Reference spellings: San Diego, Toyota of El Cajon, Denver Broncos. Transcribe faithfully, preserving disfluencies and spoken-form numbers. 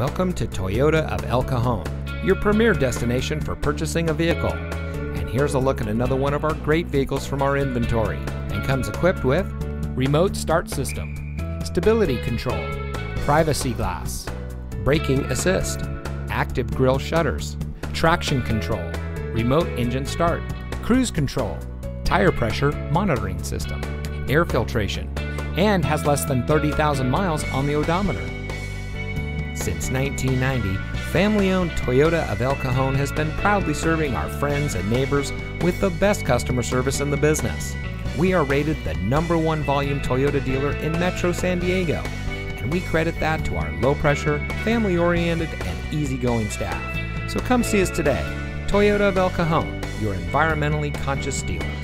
Welcome to Toyota of El Cajon, your premier destination for purchasing a vehicle. And here's a look at another one of our great vehicles from our inventory, and comes equipped with remote start system, stability control, privacy glass, braking assist, active grille shutters, traction control, remote engine start, cruise control, tire pressure monitoring system, air filtration, and has less than thirty thousand miles on the odometer. Since nineteen ninety, family-owned Toyota of El Cajon has been proudly serving our friends and neighbors with the best customer service in the business. We are rated the number one volume Toyota dealer in Metro San Diego, and we credit that to our low-pressure, family-oriented, and easygoing staff. So come see us today. Toyota of El Cajon, your environmentally conscious dealer.